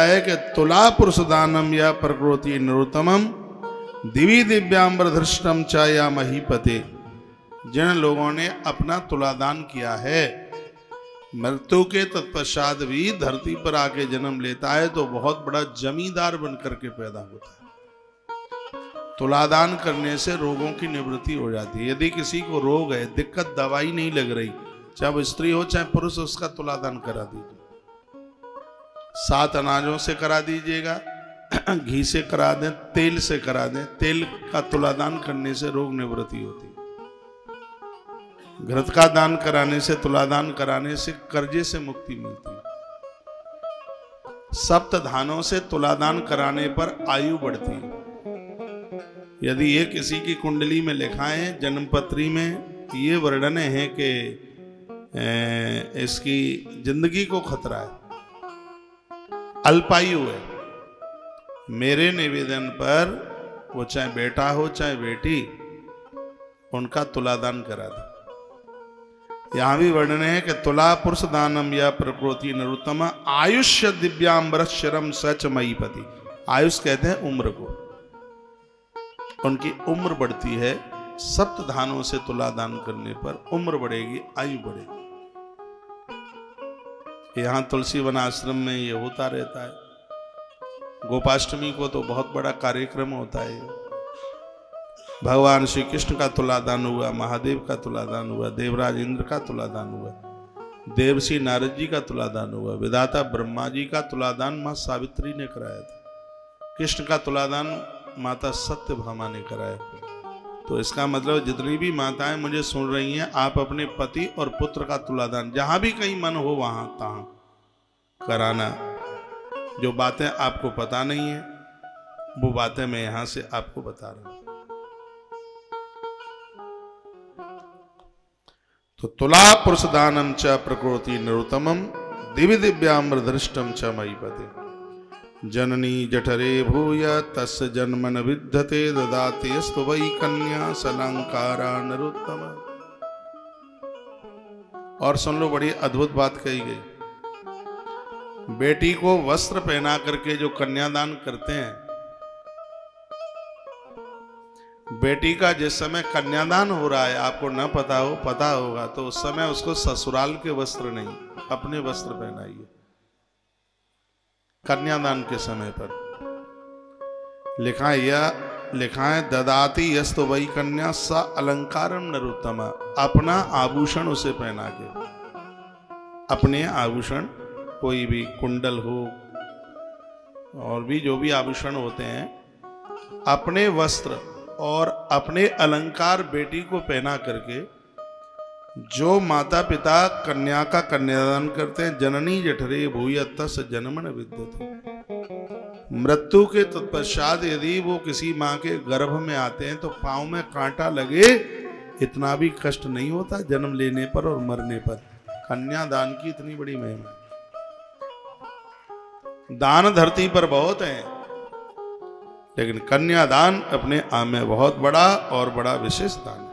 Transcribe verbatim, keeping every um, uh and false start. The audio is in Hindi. कहा है कि तुला पुरुषदानम या प्रकृति नरोत्तमम दिवी दिव्यांबर धृष्टम चा या महीपते। जिन लोगों ने अपना तुलादान किया है, मृत्यु के तत्पश्चात भी धरती पर आके जन्म लेता है तो बहुत बड़ा जमींदार बनकर के पैदा होता है। तुलादान करने से रोगों की निवृत्ति हो जाती है। यदि किसी को रोग है, दिक्कत दवाई नहीं लग रही, चाहे वो स्त्री हो चाहे पुरुष, उसका तुलादान करा दीजिए। सात अनाजों से करा दीजिएगा, घी से करा दें, तेल से करा दें। तेल का तुलादान करने से रोग निवृत्ति होती है। घृत का दान कराने से, तुलादान कराने से कर्जे से मुक्ति मिलती है। सप्तधानों से तुलादान कराने पर आयु बढ़ती है। यदि ये किसी की कुंडली में लिखा है, जन्मपत्री में ये वर्णन है कि इसकी जिंदगी को खतरा है, अल्पायु है, मेरे निवेदन पर वो चाहे बेटा हो चाहे बेटी, उनका तुलादान करा दे। यहाँ भी वर्णन है कि तुला पुरुष दानम या प्रकृति नरोत्तम आयुष्य दिव्यांबर शरम सच महीपति। आयुष कहते हैं उम्र को, उनकी उम्र बढ़ती है। सप्त धानों से तुलादान करने पर उम्र बढ़ेगी, आयु बढ़ेगी। यहाँ तुलसी वन आश्रम में ये होता रहता है। गोपाष्टमी को तो बहुत बड़ा कार्यक्रम होता है। भगवान श्री कृष्ण का तुलादान हुआ, महादेव का तुलादान हुआ, देवराज इंद्र का तुलादान हुआ, देवसी नारद जी का तुलादान हुआ, विधाता ब्रह्मा जी का तुलादान माँ सावित्री ने कराया था, कृष्ण का तुलादान माता सत्यभामा ने कराया था। तो इसका मतलब जितनी भी माताएं मुझे सुन रही हैं, आप अपने पति और पुत्र का तुलादान जहाँ भी कहीं मन हो वहाँ तहाँ कराना। जो बातें आपको पता नहीं है वो बातें मैं यहाँ से आपको बता रहा हूँ। तो तुला पुरुषदानम च प्रकृति नरोत्तमम दिव्य दिव्यांबर दृष्टम च महीपते। जननी जठरे भूय तस्य जन्मन विद्धते ददाति अस्तु वै कन्या सलंकारा नरोत्तम। और सुन लो, बड़ी अद्भुत बात कही गई। बेटी को वस्त्र पहना करके जो कन्यादान करते हैं, बेटी का जिस समय कन्यादान हो रहा है, आपको न पता हो, पता होगा तो उस समय उसको ससुराल के वस्त्र नहीं, अपने वस्त्र पहनाइए कन्यादान के समय पर। लिखा यह लिखा है ददाति यस्तु वै कन्या सा अलंकारम नरोत्तमा। अपना आभूषण उसे पहना के, अपने आभूषण, कोई भी कुंडल हो और भी जो भी आभूषण होते हैं, अपने वस्त्र और अपने अलंकार बेटी को पहना करके जो माता पिता कन्या का कन्यादान करते हैं। जननी जठरे भूय तस् जन्मन विद्यते। मृत्यु के तत्पश्चात यदि वो किसी माँ के गर्भ में आते हैं तो पाँव में कांटा लगे इतना भी कष्ट नहीं होता जन्म लेने पर और मरने पर। कन्यादान की इतनी बड़ी महिमा। दान धरती पर बहुत है, लेकिन कन्यादान अपने आप में बहुत बड़ा और बड़ा विशेष दान।